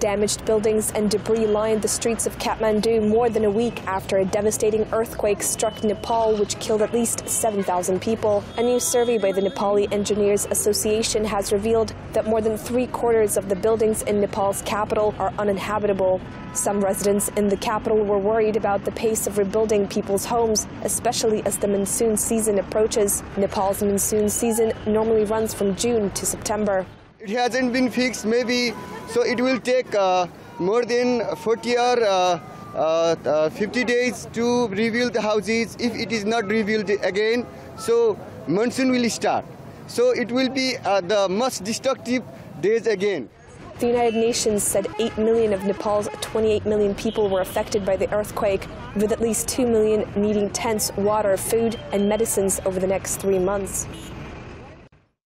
Damaged buildings and debris lined the streets of Kathmandu more than a week after a devastating earthquake struck Nepal, which killed at least 7,000 people. A new survey by the Nepali Engineers Association has revealed that more than three-quarters of the buildings in Nepal's capital are uninhabitable. Some residents in the capital were worried about the pace of rebuilding people's homes, especially as the monsoon season approaches. Nepal's monsoon season normally runs from June to September. It hasn't been fixed, maybe, so it will take more than 40 or 50 days to rebuild the houses. If it is not rebuilt again, so monsoon will start. So it will be the most destructive days again. The United Nations said 8 million of Nepal's 28 million people were affected by the earthquake, with at least 2 million needing tents, water, food and medicines over the next 3 months.